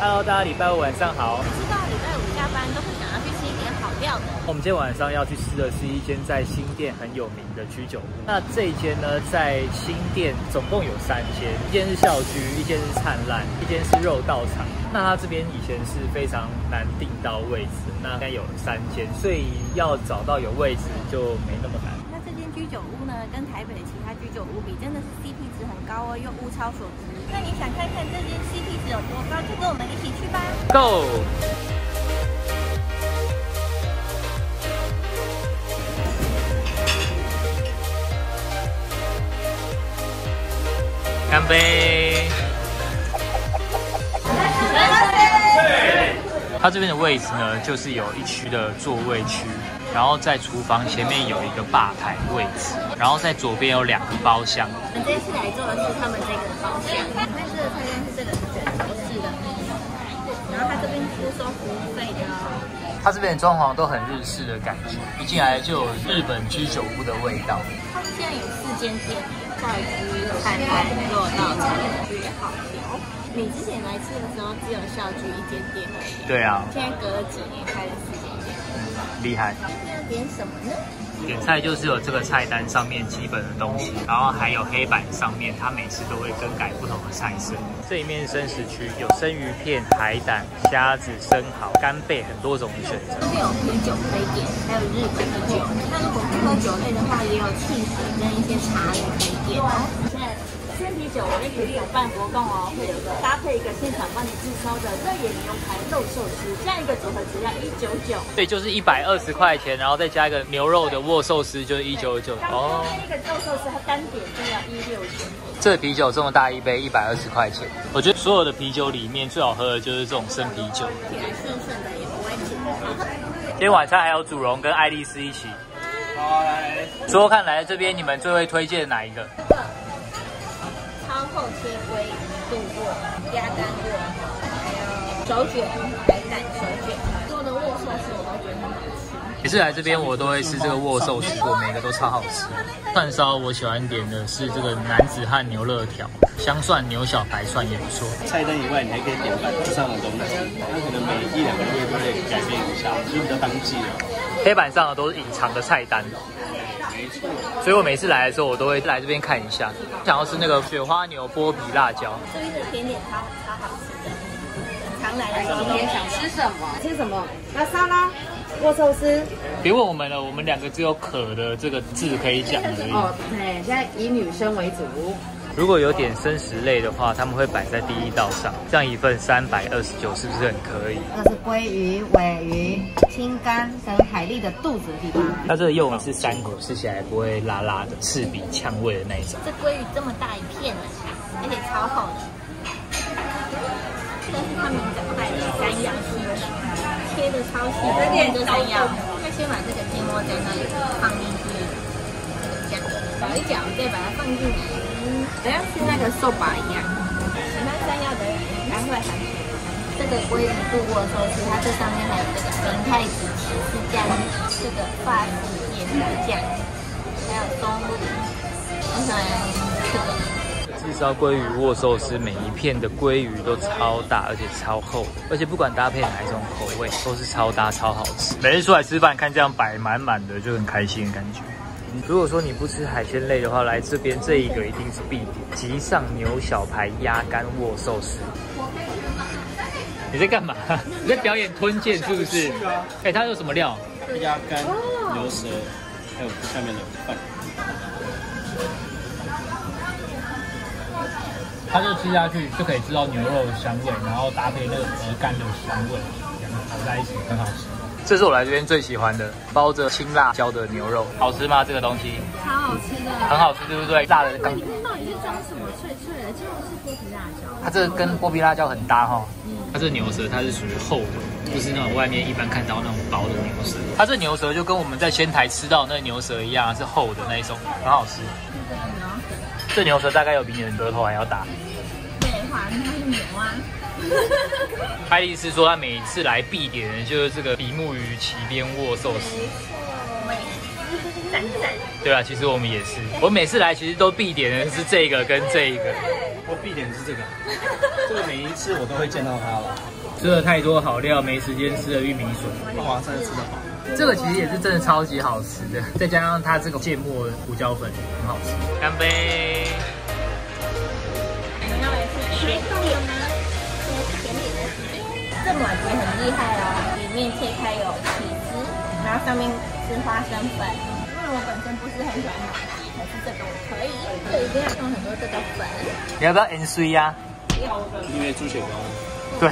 Hello， 大家礼拜五晚上好。知道礼拜五下班都会想要去吃一点好料的。我们今天晚上要去吃的是一间在新店很有名的居酒屋。那这一间呢，在新店总共有3间，一间是校居，一间是灿烂，一间是肉道场。那它这边以前是非常难订到位置，那应该有3间，所以要找到有位置就没那么难。 居酒屋呢，跟台北的其他居酒屋比，真的是 CP 值很高哦，又物超所值。那你想看看这间 CP 值有多高，就跟我们一起去吧 ，Go！ 干杯！它这边的位置呢，就是有一区的座位区。 然后在厨房前面有一个吧台位置，然后在左边有两个包厢。我们这次来做的是他们这个包厢，但是菜单是这个卷轴式的，然后它这边不收服务费的哦。它这边的装潢都很日式的感觉，一进来就有日本居酒屋的味道。它现在有4间店，在居、灿烂、肉道场、居好聊。你之前来吃的时候只有校居1间店而已。对啊。现在隔了几年开了4间店。 厉害！那点什么呢？点菜就是有这个菜单上面基本的东西，然后还有黑板上面，它每次都会更改不同的菜色。这里面生食区有生鱼片、海胆、虾子、生蚝、干贝，很多种的选择。这边有啤酒可以点，还有日本的酒。那如果不喝酒类的话，也有汽水跟一些茶类可以点哦。 鲜啤酒，我们也有办活动哦，会有个搭配一个现场帮你自烧的热野牛排肉寿司，这样一个组合只要199。对，就是120块钱，然后再加一个牛肉的握寿司，就是199。哦，那个肉寿司它单点就要169。这啤酒这么大一杯120块钱，我觉得所有的啤酒里面最好喝的就是这种生啤酒，起来顺顺的也不会苦。今天晚上还有祖荣跟爱丽丝一起。嗨，说说看来这边你们最会推荐哪一个？ 厚切龟、肚锅、鸭肝锅，还有手卷、海胆手卷，做的握寿司我都觉得很好吃。每次来这边我都会吃这个握寿司，我每个都超好吃。串烧我喜欢点的是这个男子汉牛肋条，香蒜牛小白蒜也不错。菜单以外，你还可以点板上的东西，它可能每1-2个月都会改变一下，就比较当季了。黑板上的都是隐藏的菜单。 所以我每次来的时候，我都会来这边看一下。想要吃那个雪花牛剥皮辣椒，这边的甜点超好吃的。常来的时候，今天想吃什么？吃什么？那沙拉、握寿司。别问我们了，我们两个只有“可”的这个字可以讲而已。哦，对，现在以女生为主。如果有点生食类的话，他们会摆在第一道上，这样一份329是不是很可以？这是鲑鱼、鲔鱼、青干跟海蛎的肚子的地方。它这个用的是3口，吃起来不会辣辣的，刺鼻呛味的那一种。这鲑鱼这么大一片呢，而且超厚的。这是他们怎么买的山药丝，切的超细，这点就山药。那先把这个芥末在那里放进去，这个酱搅一搅，再把它放进来。 好像是那个寿把一样，喜欢山药的人应该会很喜欢。这个鲑鱼肚锅寿司，它这上面还有这个明太子起司酱，这个法式芥末酱，还有松露。我喜欢这个。炙烧鲑鱼握寿司，每一片的鲑鱼都超大，而且超厚，而且不管搭配哪一种口味，都是超搭超好吃。每次出来吃饭，看这样摆满满的，就很开心的感觉。 如果说你不吃海鲜类的话，来这边这一个一定是必点。极上牛小排鸭肝握寿司。你在干嘛？你在表演吞剑是不是？哎，它有什么料？鸭肝、牛舌，还有下面的饭。它就吃下去就可以吃到牛肉的香味，然后搭配那个鹅肝的香味，两个炒在一起很好吃。 这是我来这边最喜欢的，包着青辣椒的牛肉，好吃吗？这个东西超好吃的，很好吃，对不对？辣的刚。里面到底是装什么脆脆的？就是剥皮辣椒。它这个跟剥皮辣椒很搭哈、哦。它这牛舌它是属于厚的，就是那种外面一般看到那种薄的牛舌。它这牛舌就跟我们在仙台吃到那牛舌一样，是厚的那一种，很好吃。这牛舌大概有比你的舌头还要大。对，它是牛啊。 爱丽丝说，她每次来必点的就是这个比目鱼旗边握寿司。对啊，其实我们也是，我每次来其实都必点的是这个跟这一个。我必点的是这个，这个每一次我都会见到它了。吃了太多好料，没时间吃了玉米笋。华山吃得饱。 这个其实也是真的超级好吃的，再加上它这个芥末胡椒粉很好吃。干杯！难道也是吃够了吗？就是甜点的，这碗也很厉害哦。里面切开有起司，然后上面是花生粉。因为我本身不是很喜欢麻糬，可是这个我可以，这一定要用很多这个粉。你要不要 NC 呀？要的，因为猪血糕。对，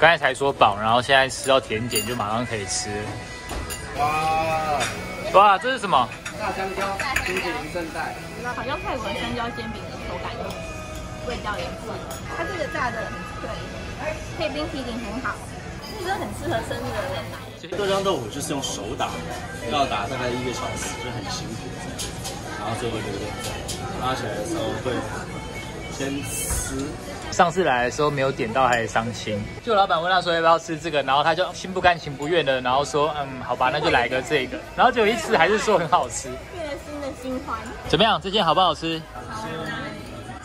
刚才才说饱，然后现在吃到甜点就马上可以吃。 哇哇，这是什么？大香蕉煎饼鱼圣代，好像泰国的香蕉煎饼的口感，味道也不错。它这个炸的很脆，配冰淇淋很好，这个很适合生日的人来。其实豆浆豆腐就是用手打，要打大概1个小时，就很辛苦。然后最后就是拉起来的时候会先吃。上次来的时候没有点到，还伤心。就老板问他说要不要吃这个，然后他就心不甘情不愿的，然后说好吧，那就来个这个。然后结果一吃还是说很好吃，越新的新欢。怎么样？这件好不好吃？好吃，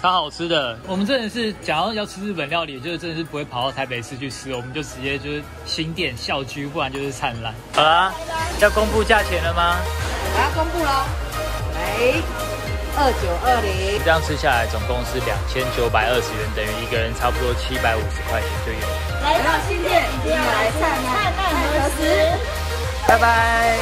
超好吃的。我们真的是假如要吃日本料理，就是真的是不会跑到台北市去吃，我们就直接就是新店校区，不然就是灿烂。好啦，要公布价钱了吗？我要公布喽。来。 2920，这样吃下来总共是2920元，等于一个人差不多750块钱就有。来到新店一定要来灿烂和食，拜拜。